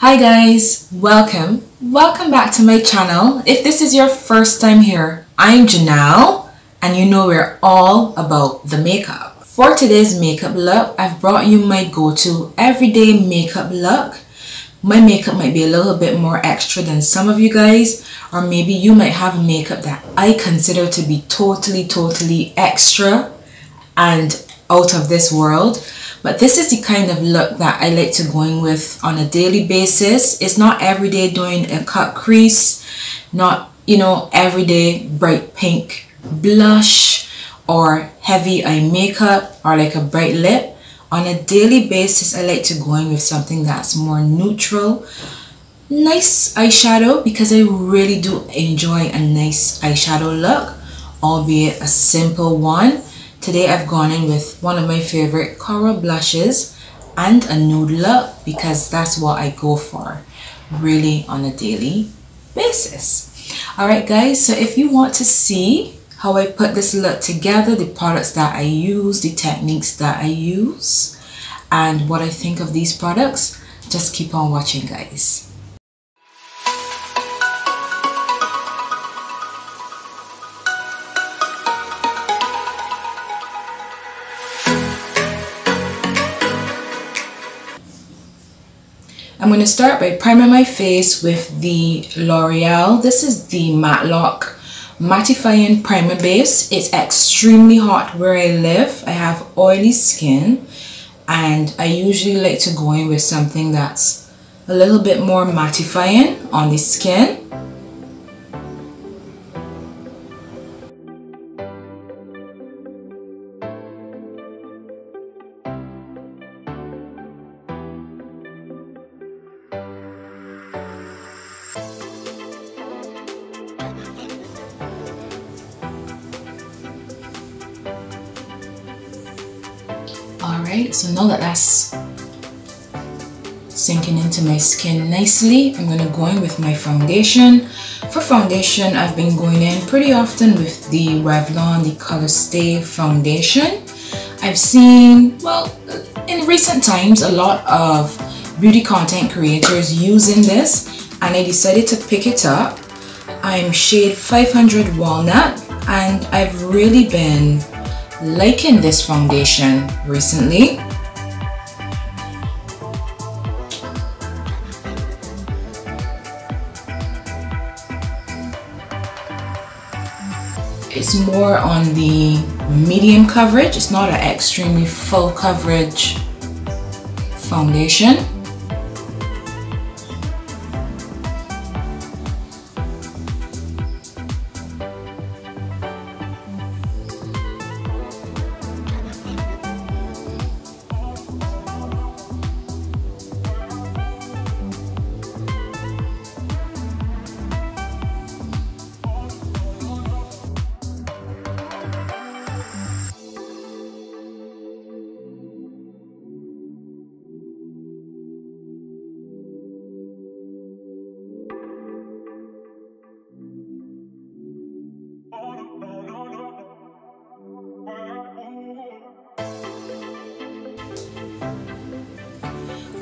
Hi guys, welcome back to my channel. If this is your first time here, I'm Janelle and you know we're all about the makeup. For today's makeup look, I've brought you my go-to everyday makeup look. My makeup might be a little bit more extra than some of you guys, or maybe you might have makeup that I consider to be totally extra and out of this world. But this is the kind of look that I like to go in with on a daily basis. It's not every day doing a cut crease, not, you know, every day bright pink blush or heavy eye makeup or like a bright lip. On a daily basis, I like to go in with something that's more neutral. Nice eyeshadow, because I really do enjoy a nice eyeshadow look, albeit a simple one. Today I've gone in with one of my favorite coral blushes and a nude look because that's what I go for really on a daily basis. Alright guys, so if you want to see how I put this look together, the products that I use, the techniques that I use, and what I think of these products, just keep on watching guys. I'm going to start by priming my face with the L'Oreal. This is the Matte-lock Mattifying Primer Base. It's extremely hot where I live. I have oily skin and I usually like to go in with something that's a little bit more mattifying on the skin. So now that that's sinking into my skin nicely, I'm going to go in with my foundation. For foundation, I've been going in pretty often with the Revlon, the ColorStay foundation. I've seen, well, in recent times, a lot of beauty content creators using this, and I decided to pick it up. I'm shade 500 Walnut, and I've really been liking this foundation recently. It's more on the medium coverage. It's not an extremely full coverage foundation.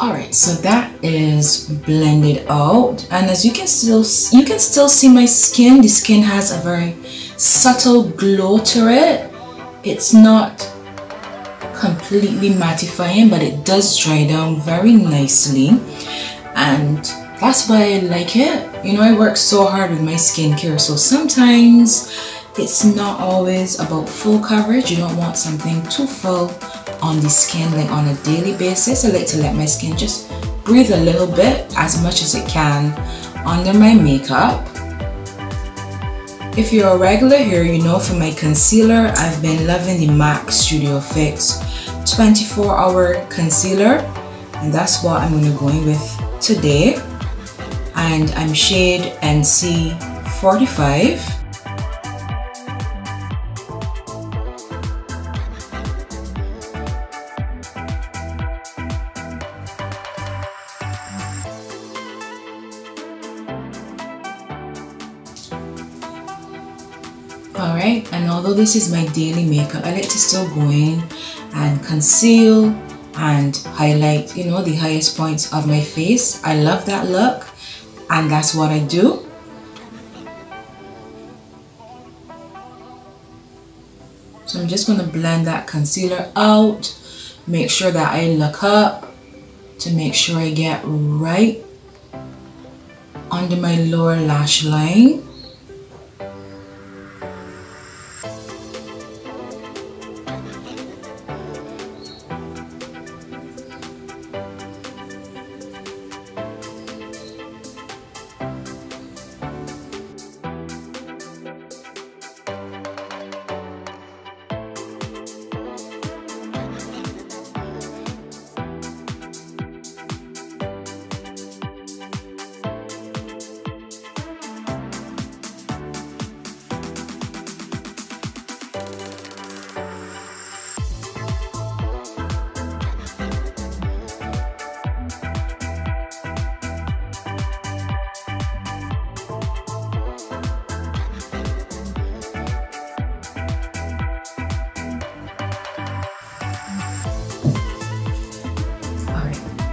Alright, so that is blended out, and as you can still see my skin. The skin has a very subtle glow to it. It's not completely mattifying, but it does dry down very nicely, and that's why I like it. You know, I work so hard with my skincare, so sometimes it's not always about full coverage. You don't want something too full on the skin. Like on a daily basis, I like to let my skin just breathe a little bit, as much as it can, under my makeup. If you're a regular here, you know for my concealer, I've been loving the MAC Studio Fix 24-hour concealer, and that's what I'm going to go in with today. And I'm shade NC 45. Although this is my daily makeup, I like to still go in and conceal and highlight, you know, the highest points of my face. I love that look, and that's what I do. So I'm just going to blend that concealer out, make sure that I look up to make sure I get right under my lower lash line.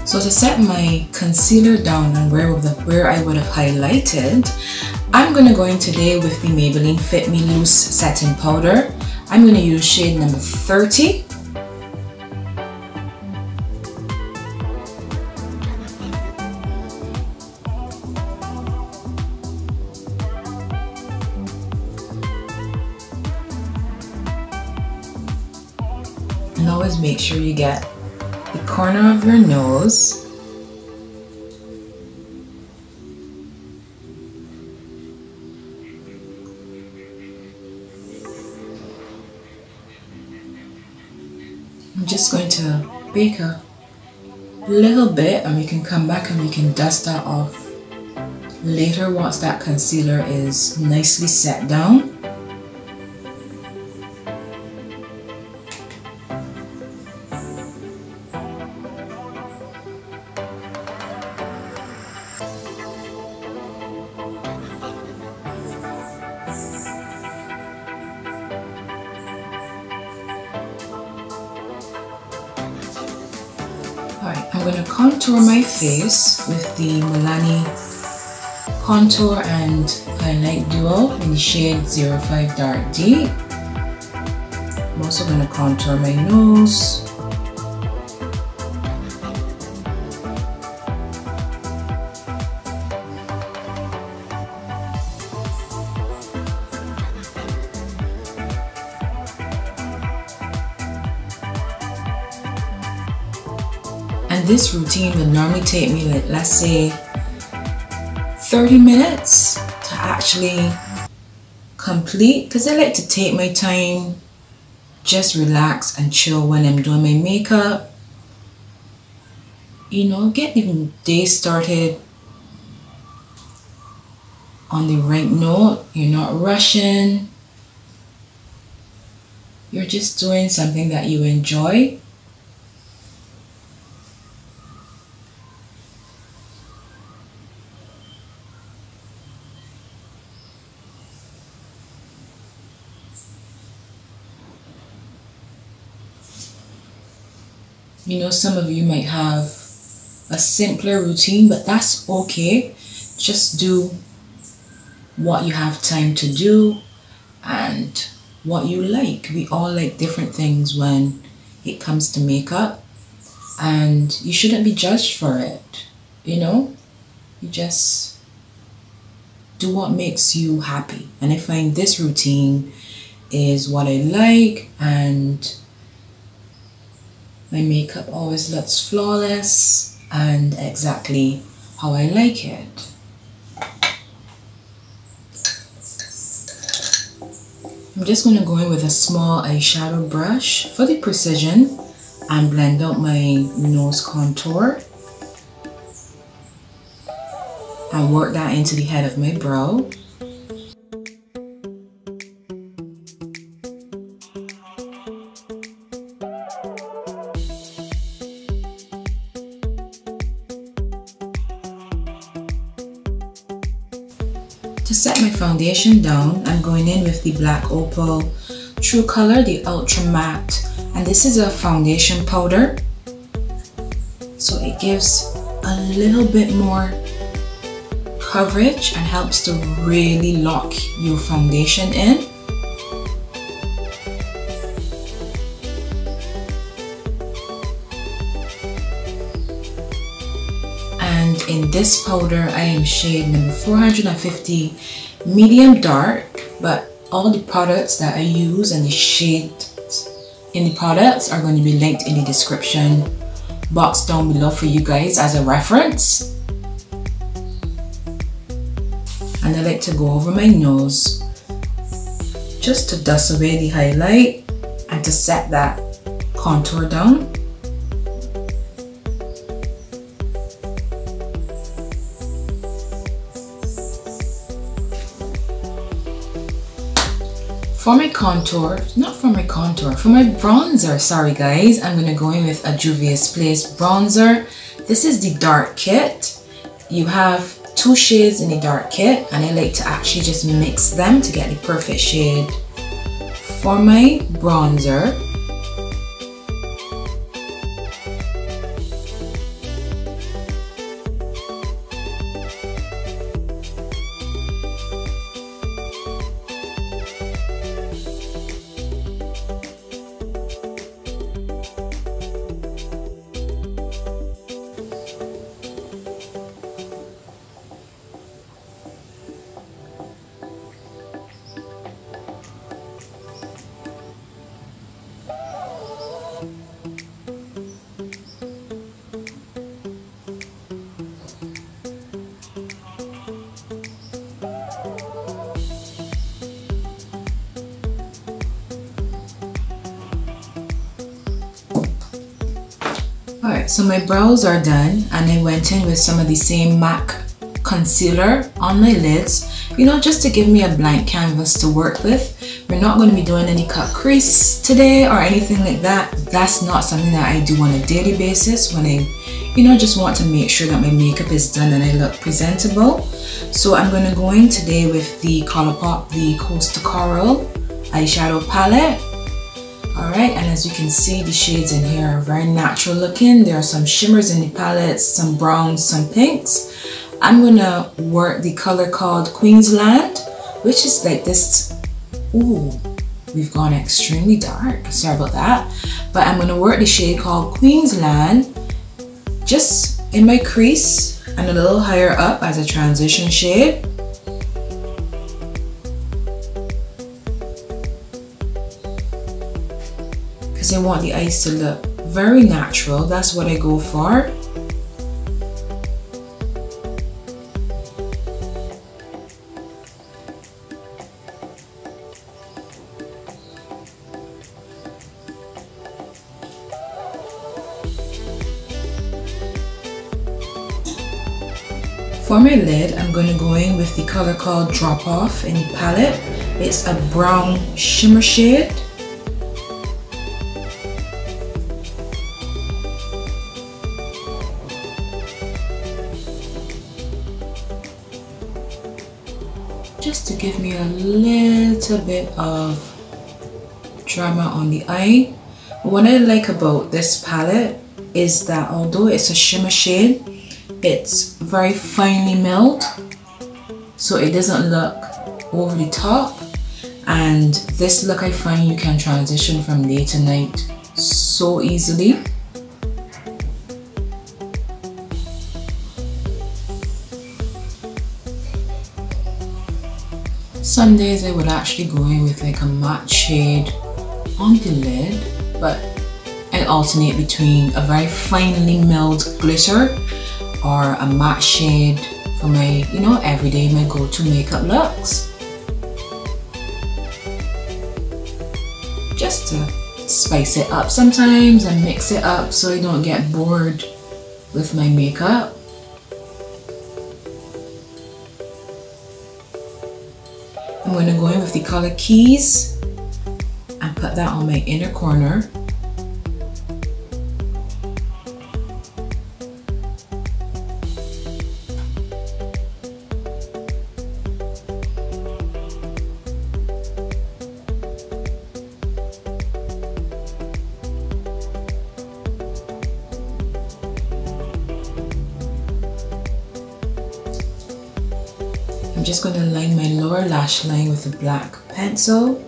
So to set my concealer down and where I would have highlighted, I'm going to go in today with the Maybelline Fit Me Loose Setting Powder. I'm going to use shade number 30. And always make sure you get the corner of your nose . I'm just going to bake a little bit, and we can come back and we can dust that off later once that concealer is nicely set down . Alright, I'm going to contour my face with the Milani Contour and Highlight Duo in the shade 05 Dark Deep. I'm also going to contour my nose. This routine would normally take me, like, let's say 30 minutes to actually complete, because I like to take my time, just relax and chill when I'm doing my makeup, you know, get the day started on the right note. You're not rushing, you're just doing something that you enjoy. You know, some of you might have a simpler routine, but that's okay. Just do what you have time to do and what you like. We all like different things when it comes to makeup, and you shouldn't be judged for it. You know, you just do what makes you happy. And I find this routine is what I like, and my makeup always looks flawless and exactly how I like it. I'm just going to go in with a small eyeshadow brush for the precision and blend out my nose contour and work that into the head of my brow. To set my foundation down, I'm going in with the Black Opal True Color, the Ultra Matte, and this is a foundation powder. it gives a little bit more coverage and helps to really lock your foundation in. And in this powder, I am shade number 450 medium dark, but all the products that I use and the shades in the products are going to be linked in the description box down below for you guys as a reference. And I like to go over my nose just to dust away the highlight and to set that contour down. For my contour, for my bronzer, sorry guys, I'm going to go in with a Juvia's Place bronzer. This is the dark kit. You have two shades in the dark kit, and I like to actually just mix them to get the perfect shade for my bronzer. Alright, so my brows are done, and I went in with some of the same MAC concealer on my lids, you know, just to give me a blank canvas to work with. We're not going to be doing any cut crease today or anything like that. That's not something that I do on a daily basis when I, you know, just want to make sure that my makeup is done and I look presentable. So I'm going to go in today with the Colourpop, the Coast to Coral eyeshadow palette. Alright, and as you can see, the shades in here are very natural looking. There are some shimmers in the palettes, some browns, some pinks. I'm going to work the color called Queensland, which is like this. Ooh, we've gone extremely dark, sorry about that. But I'm going to work the shade called Queensland just in my crease and a little higher up as a transition shade. I want the eyes to look very natural. That's what I go for. For my lid, I'm going to go in with the color called Drop Off in the palette. It's a brown shimmer shade. Just to give me a little bit of drama on the eye. What I like about this palette is that although it's a shimmer shade, it's very finely milled, so it doesn't look over the top. And this look, I find you can transition from day to night so easily. Some days I would actually go in with like a matte shade on the lid, but I alternate between a very finely milled glitter or a matte shade for my, you know, everyday, my go-to makeup looks. Just to spice it up sometimes and mix it up so I don't get bored with my makeup. I'm going to go in with the color Keys and put that on my inner corner. I'm just going to line my lower lash line with a black pencil.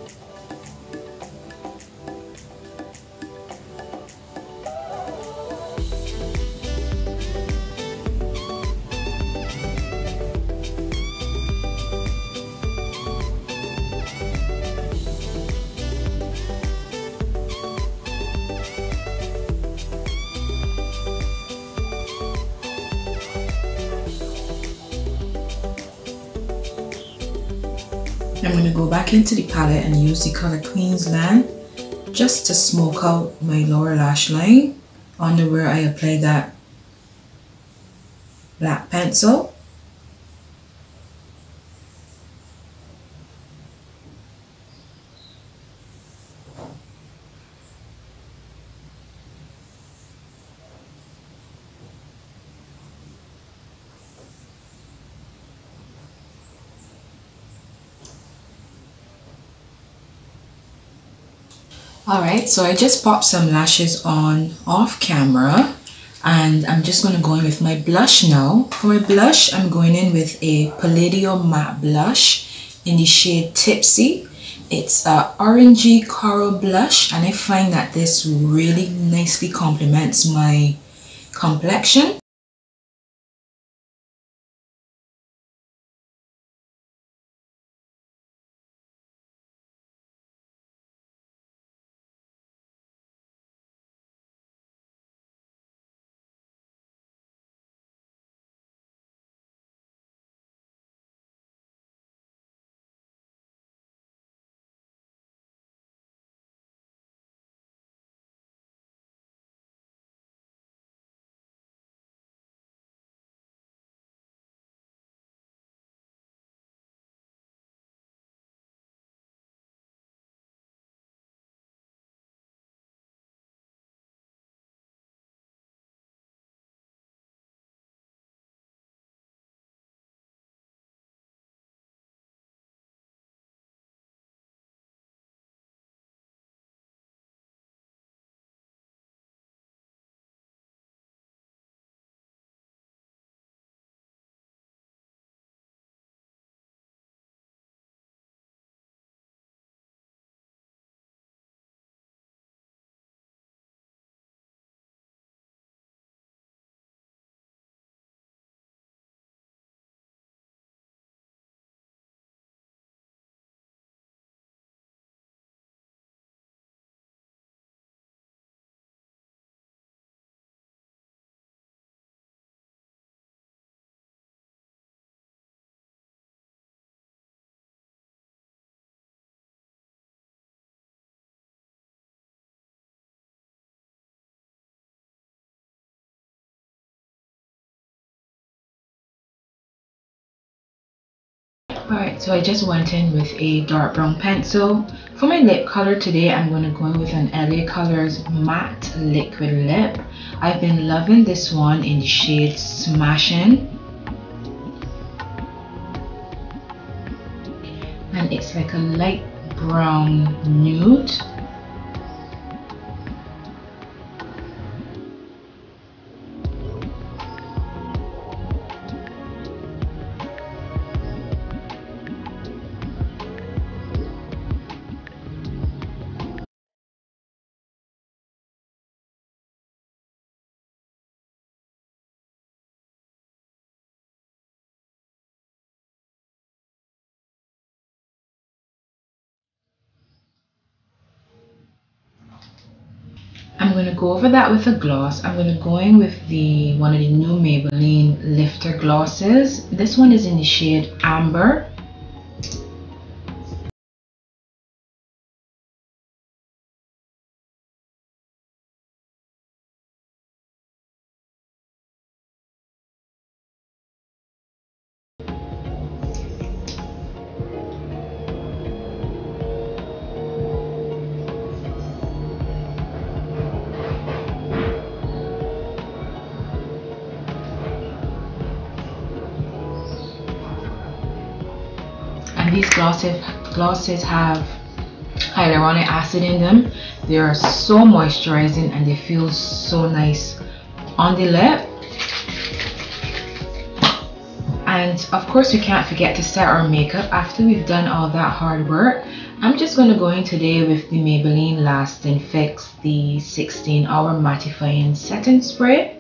I'm going to go back into the palette and use the color Queensland just to smoke out my lower lash line under where I apply that black pencil. Alright, so I just popped some lashes on off camera and I'm just going to go in with my blush now. For my blush, I'm going in with a Palladio matte blush in the shade Tipsy. It's an orangey coral blush and I find that this really nicely complements my complexion. Alright, so I just went in with a dark brown pencil. For my lip color today, I'm going to go in with an LA Colors matte liquid lip. I've been loving this one in the shade Smashing. And it's like a light brown nude. I'm going to go over that with a gloss. I'm going to go in with the one of the new Maybelline Lifter glosses. This one is in the shade Amber. These glosses have hyaluronic acid in them. They are so moisturizing and they feel so nice on the lip. And of course we can't forget to set our makeup. After we've done all that hard work, I'm just going to go in today with the Maybelline Lasting Fix, the 16-hour mattifying setting spray.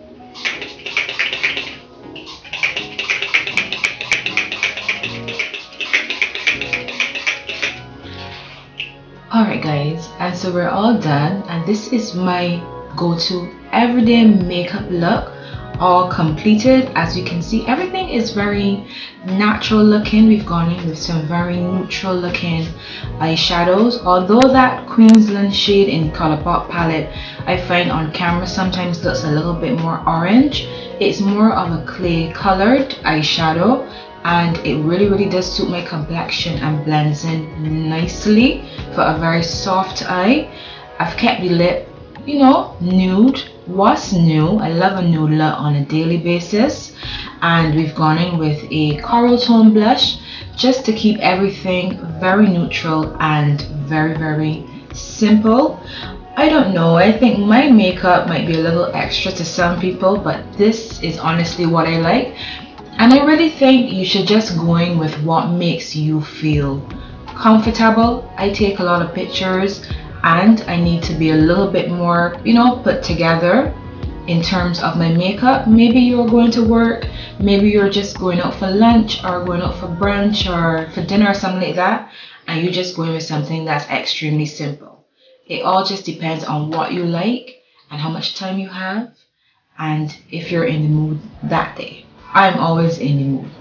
Alright guys, and so we're all done, and this is my go-to everyday makeup look, all completed. As you can see, everything is very natural looking. We've gone in with some very neutral looking eyeshadows, although that Queensland shade in Colourpop palette I find on camera sometimes looks a little bit more orange. It's more of a clay colored eyeshadow, and it really does suit my complexion and blends in nicely for a very soft eye. I've kept the lip, you know, nude. What's new? I love a nude look on a daily basis. And we've gone in with a coral tone blush just to keep everything very neutral and very simple. I don't know, I think my makeup might be a little extra to some people, but this is honestly what I like. And I really think you should just go in with what makes you feel comfortable. I take a lot of pictures, and I need to be a little bit more, you know, put together in terms of my makeup. Maybe you're going to work, maybe you're just going out for lunch or going out for brunch or for dinner or something like that, and you're just going with something that's extremely simple. It all just depends on what you like and how much time you have and if you're in the mood that day. I'm always in the mood.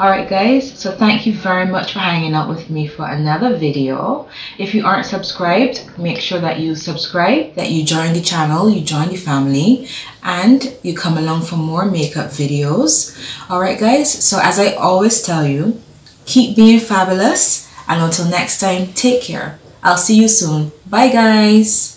Alright guys, so thank you very much for hanging out with me for another video. If you aren't subscribed, make sure that you subscribe, that you join the channel, you join the family, and you come along for more makeup videos. Alright guys, so as I always tell you, keep being fabulous, and until next time, take care. I'll see you soon. Bye guys!